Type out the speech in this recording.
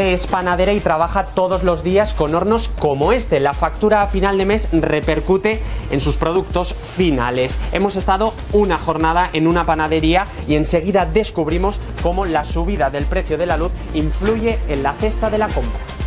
es panadera y trabaja todos los días con hornos como este. La factura a final de mes repercute en sus productos finales. Hemos estado una jornada en una panadería y enseguida descubrimos cómo la subida del precio de la luz influye en la cesta de la compra.